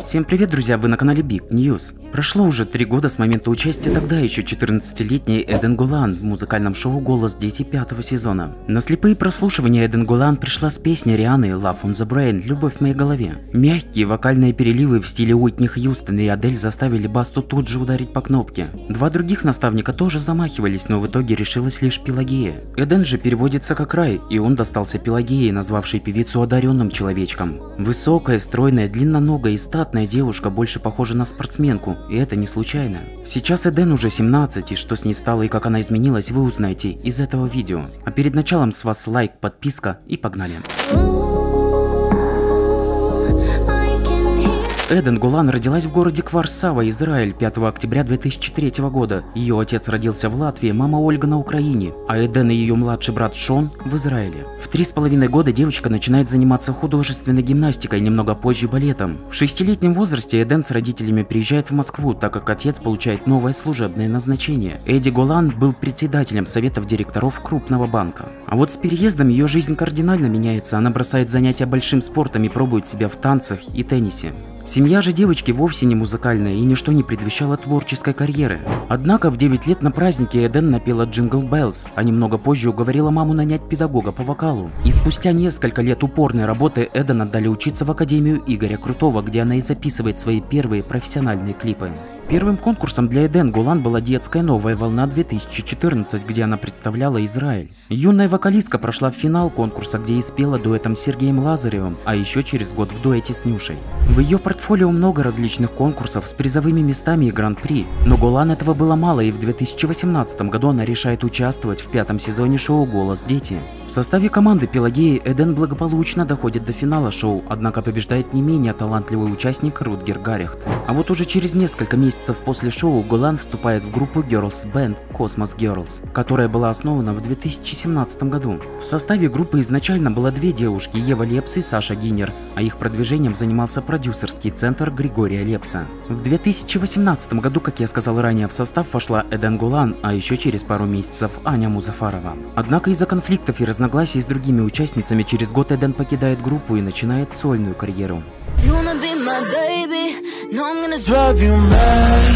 Всем привет, друзья, вы на канале Big News. Прошло уже 3 года с момента участия тогда еще 14-летней Эден Голан в музыкальном шоу «Голос дети» 5-го сезона. На слепые прослушивания Эден Голан пришла с песней Рианы «Love on the Brain» «Любовь в моей голове». Мягкие вокальные переливы в стиле Уитни Хьюстон и Адель заставили Басту тут же ударить по кнопке. 2 других наставника тоже замахивались, но в итоге решилась лишь Пелагея. Эден же переводится как «рай», и он достался Пелагее, назвавшей певицу одаренным человечком. Высокая, стройная, длинноногая и статная девушка больше похожа на спортсменку, и это не случайно. Сейчас Эден уже 17, и что с ней стало и как она изменилась, вы узнаете из этого видео. А перед началом с вас лайк, подписка и погнали. Эден Голан родилась в городе Кварсава, Израиль, 5 октября 2003 года. Ее отец родился в Латвии, мама Ольга на Украине, а Эден и ее младший брат Шон в Израиле. В 3,5 года девочка начинает заниматься художественной гимнастикой, немного позже балетом. В 6-летнем возрасте Эден с родителями приезжает в Москву, так как отец получает новое служебное назначение. Эдди Голан был председателем советов директоров крупного банка. А вот с переездом ее жизнь кардинально меняется, она бросает занятия большим спортом и пробует себя в танцах и теннисе. Семья же девочки вовсе не музыкальная, и ничто не предвещало творческой карьеры. Однако в 9 лет на празднике Эден напела «Джингл Беллс», а немного позже уговорила маму нанять педагога по вокалу. И спустя несколько лет упорной работы Эден отдали учиться в Академию Игоря Крутова, где она и записывает свои первые профессиональные клипы. Первым конкурсом для Эден Голан была «Детская Новая Волна» 2014, где она представляла Израиль. Юная вокалистка прошла в финал конкурса, где и спела дуэтом с Сергеем Лазаревым, а еще через год в дуэте с Нюшей. В ее портфолио много различных конкурсов с призовыми местами и гран-при, но Голан этого было мало, и в 2018 году она решает участвовать в 5-м сезоне шоу «Голос дети». В составе команды Пелагеи Эден благополучно доходит до финала шоу, однако побеждает не менее талантливый участник Рутгер Гарехт. А вот уже через несколько месяцев после шоу Голан вступает в группу Girls Band Cosmos Girls, которая была основана в 2017 году. В составе группы изначально было 2 девушки – Ева Лепс и Саша Гинер, а их продвижением занимался продюсерский центр Григория Лепса. В 2018 году, как я сказал ранее, в состав вошла Эден Голан, а еще через пару месяцев Аня Музафарова. Однако из-за конфликтов и разногласий с другими участницами через год Эден покидает группу и начинает сольную карьеру. No, I'm gonna drive you mad.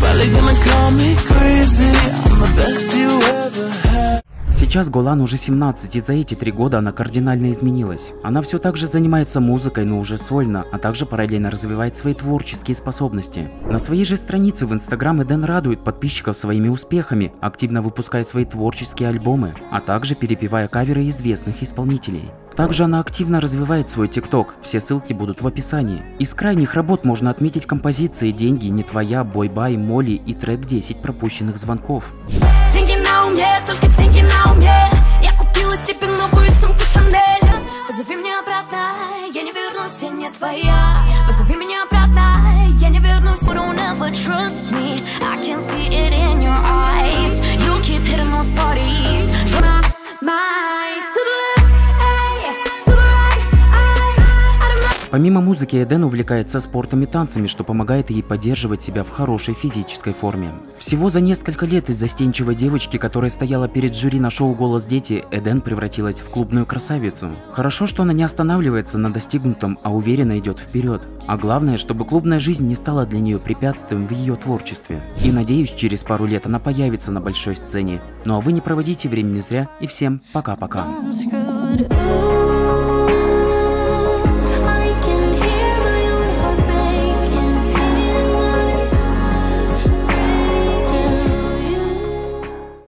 Probably gonna call me crazy. I'm the best you ever had. Сейчас Голан уже 17, и за эти 3 года она кардинально изменилась. Она все так же занимается музыкой, но уже сольно, а также параллельно развивает свои творческие способности. На своей же странице в Инстаграм Эден радует подписчиков своими успехами, активно выпуская свои творческие альбомы, а также перепевая каверы известных исполнителей. Также она активно развивает свой ТикТок, все ссылки будут в описании. Из крайних работ можно отметить композиции «Деньги», «Не твоя», «Бой-бай», «Молли» и трек «10 пропущенных звонков». Только деньги на уме. Я купила себе новую сумку Шанель. Позови меня обратно, я не вернусь, я не твоя. Позови меня обратно, я не вернусь. You don't ever trust me. I can see it in your eyes. You keep hitting those parties. Drop my Помимо музыки, Эден увлекается спортом и танцами, что помогает ей поддерживать себя в хорошей физической форме. Всего за несколько лет из застенчивой девочки, которая стояла перед жюри на шоу «Голос дети», Эден превратилась в клубную красавицу. Хорошо, что она не останавливается на достигнутом, а уверенно идет вперед. А главное, чтобы клубная жизнь не стала для нее препятствием в ее творчестве. И надеюсь, через пару лет она появится на большой сцене. Ну а вы не проводите времени зря, и всем пока-пока.